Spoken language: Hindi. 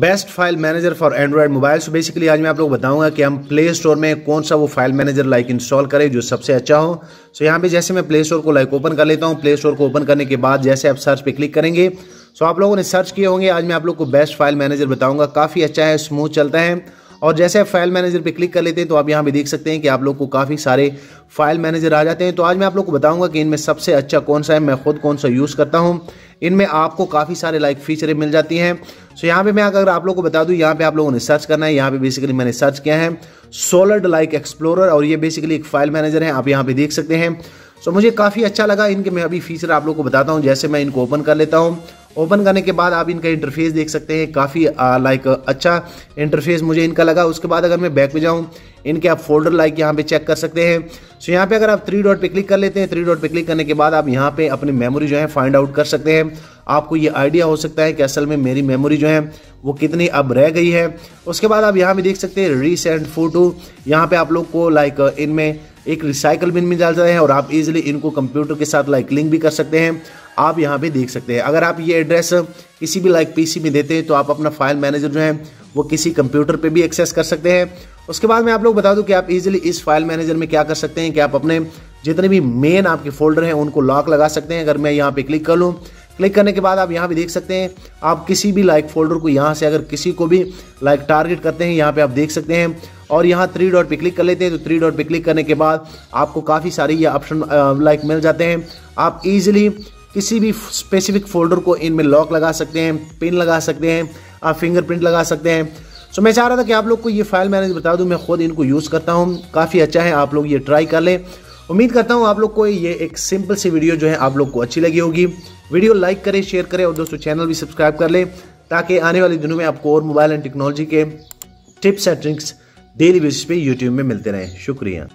Best file manager for Android mobile. So basically आज मैं आप लोग बताऊंगा कि हम प्ले स्टोर में कौन सा वो फाइल मैनेजर लाइक इंस्टॉल करें जो सबसे अच्छा हो। सो यहाँ पे जैसे मैं प्ले स्टोर को लाइक ओपन कर लेता हूँ। प्ले स्टोर को ओपन करने के बाद जैसे आप सर्च पे क्लिक करेंगे, सो आप लोगों ने सर्च किए होंगे। आज मैं आप लोग को बेस्ट फाइल मैनेजर बताऊंगा, काफ़ी अच्छा है, स्मूथ चलता है। और जैसे आप फाइल मैनेजर पे क्लिक कर लेते हैं तो आप यहाँ पे देख सकते हैं कि आप लोग को काफ़ी सारे फाइल मैनेजर आ जाते हैं। तो आज मैं आप लोग को बताऊंगा कि इनमें सबसे अच्छा कौन सा है, मैं खुद कौन सा यूज़ करता हूँ। इनमें आपको काफ़ी सारे लाइक फीचरें मिल जाती हैं। सो यहाँ पे मैं अगर आप लोग को बता दूँ, यहाँ पे आप लोगों ने सर्च करना है। यहाँ पे बेसिकली मैंने सर्च किया है सॉलिड एक्सप्लोरर, और ये बेसिकली एक फाइल मैनेजर है, आप यहाँ पे देख सकते हैं। सो मुझे काफ़ी अच्छा लगा। इनके मैं अभी फीचर आप लोग को बताता हूँ। जैसे मैं इनको ओपन कर लेता हूँ, ओपन करने के बाद आप इनका इंटरफेस देख सकते हैं। काफ़ी लाइक अच्छा इंटरफेस मुझे इनका लगा। उसके बाद अगर मैं बैक पे जाऊं, इनके आप फोल्डर लाइक यहाँ पे चेक कर सकते हैं। सो यहाँ पे अगर आप थ्री डॉट पे क्लिक कर लेते हैं, थ्री डॉट पे क्लिक करने के बाद आप यहाँ पे अपनी मेमोरी जो है फाइंड आउट कर सकते हैं। आपको ये आइडिया हो सकता है कि असल में मेरी मेमोरी जो है वो कितनी अब रह गई है। उसके बाद आप यहाँ पे देख सकते हैं रीसेंट फोटो। यहाँ पे आप लोग को लाइक इनमें एक रिसाइकल बिन में डाल जाते हैं और आप इजीली इनको कंप्यूटर के साथ लाइक लिंक भी कर सकते हैं। आप यहाँ पे देख सकते हैं। अगर आप ये एड्रेस किसी भी लाइक पीसी में देते हैं तो आप अपना फाइल मैनेजर जो है वो किसी कंप्यूटर पे भी एक्सेस कर सकते हैं। उसके बाद मैं आप लोग बता दूं कि आप इजीली इस फाइल मैनेजर में क्या कर सकते हैं कि आप अपने जितने भी मेन आपके फोल्डर हैं उनको लॉक लगा सकते हैं। अगर मैं यहाँ पे क्लिक कर लूँ, क्लिक करने के बाद आप यहाँ भी देख सकते हैं, आप किसी भी लाइक फोल्डर को यहाँ से अगर किसी को भी लाइक टारगेट करते हैं यहाँ पे आप देख सकते हैं। और यहाँ थ्री डॉट पे क्लिक कर लेते हैं तो थ्री डॉट पे क्लिक करने के बाद आपको काफ़ी सारे ये ऑप्शन लाइक मिल जाते हैं। आप इजीली किसी भी स्पेसिफिक फोल्डर को इनमें लॉक लगा सकते हैं, पिन लगा सकते हैं, आप फिंगरप्रिंट लगा सकते हैं। सो मैं चाह रहा था कि आप लोग को ये फाइल मैनेजर बता दूं, मैं खुद इनको यूज़ करता हूँ, काफ़ी अच्छा है। आप लोग ये ट्राई कर लें। उम्मीद करता हूँ आप लोग को ये एक सिंपल सी वीडियो जो है आप लोग को अच्छी लगी होगी। वीडियो लाइक करें, शेयर करें और दोस्तों चैनल भी सब्सक्राइब कर लें, ताकि आने वाले दिनों में आपको और मोबाइल एंड टेक्नोलॉजी के tips and tricks daily basis पे यूट्यूब में मिलते रहें। शुक्रिया।